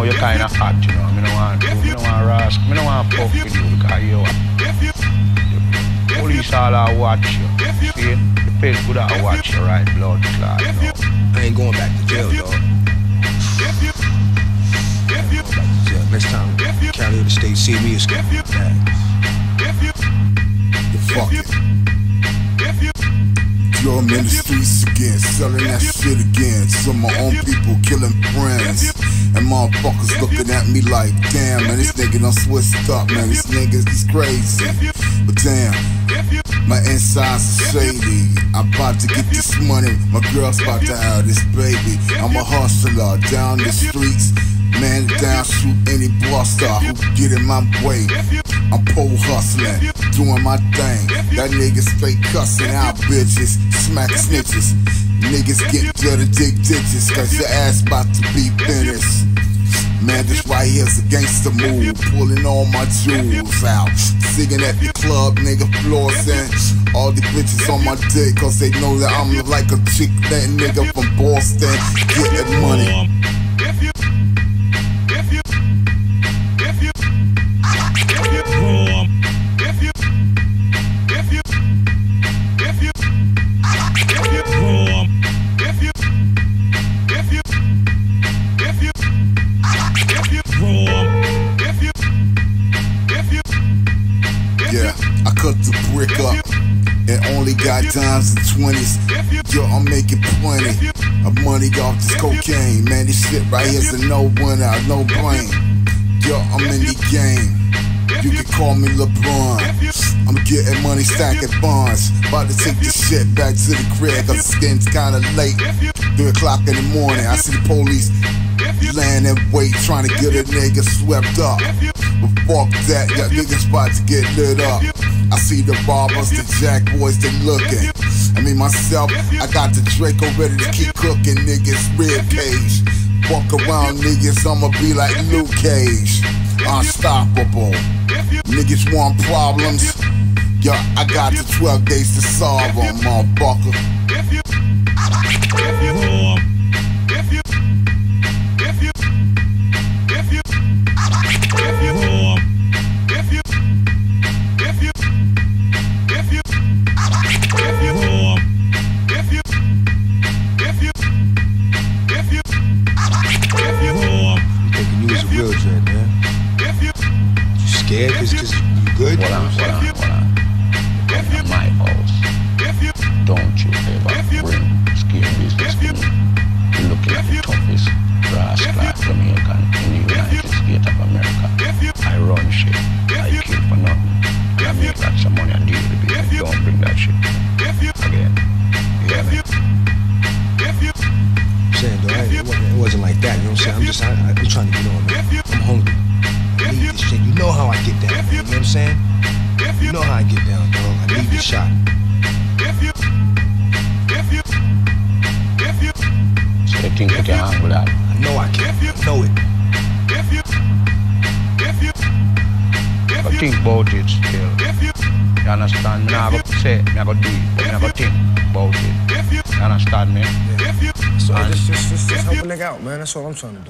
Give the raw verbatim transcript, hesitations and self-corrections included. know you're kind of hot, you know. I don't want to do, I don't want to rasp, I don't want to fuck with you because you the police all are watch you, see? The place would have watch you, right, blood clot, you know. I ain't going back to jail, dog. Yeah, next time, Cali or the state see me, it's good. Fuck it. Yo, I'm in the streets again, selling that shit again. Some of my own people killing friends. And motherfuckers looking at me like, damn, man, this nigga done switched up, man. This nigga's is crazy. But damn, my insides are shady. I'm about to get this money. My girl's about to have this baby. I'm a hustler down the streets. Man down, shoot any bar star who get in my way. I'm pole hustling, doing my thing. That nigga straight cussing out bitches, smack snitches. Niggas get dirty, dig ditches, cause your ass about to be finished. Man, this right here's a gangster move, pulling all my jewels out. Singing at the club, nigga floors in. All the bitches on my dick, cause they know that I'm like a chick. That nigga from Boston, get that money. Got dimes and twenties, yo, I'm making plenty of money off this cocaine, man, this shit right here's a no-winner, no blame, yo, I'm in the game, you can call me LeBron, I'm getting money, stacking bonds, about to take this shit back to the crib, cause it's getting kinda late, three o'clock in the morning, I see the police laying in wait, trying to get a nigga swept up, but fuck that, that nigga's about to get lit up. I see the barbers, the jack boys, they looking. I mean myself, I got the Draco ready to keep cooking niggas' rib cage. Walk around niggas, I'ma be like Luke Cage. Unstoppable. Niggas want problems. Yo, I got the twelve days to solve them, motherfucker. That's all I'm trying to do.